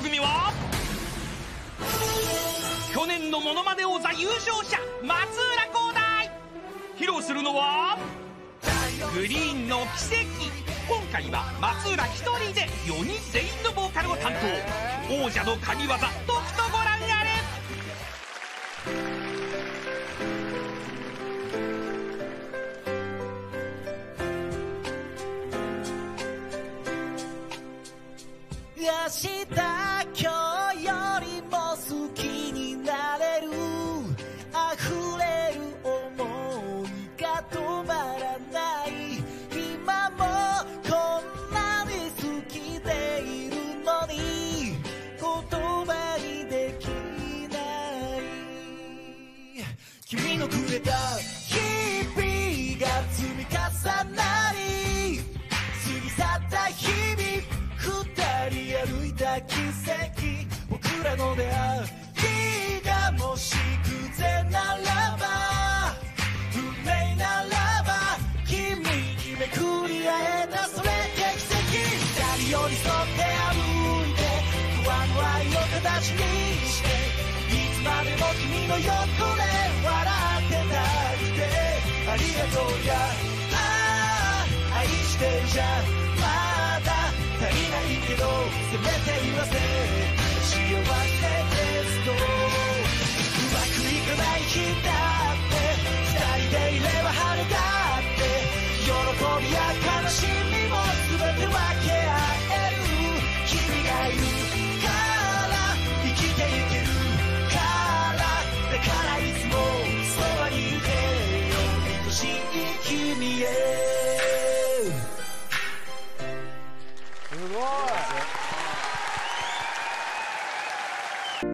人組は去年のモノマネ王座優勝者松浦航大。披露するのはグリーンの奇跡。今回は松浦一人で4人全員のボーカルを担当。王者の神業とくとご覧あれ。明日今日よりも好きになれる、溢れる想いが止まらない。今もこんなに好きでいるのに言葉にできない。君のくれた日々が積み重なり過ぎ去った日々、歩いた奇跡、僕らの出会いがもし偶然ならば、運命ならば、君にめくり会えたそれが奇跡。二人寄り添って歩いて、不安を愛の形にして、いつまでも君の横で笑って泣いて、ありがとうや、ああ愛してるじゃん。足りないけどせめて言わせ、幸せですと。うまくいかない日だって二人でいれば晴れだって、喜びや悲しみも全て分け合える君がいる。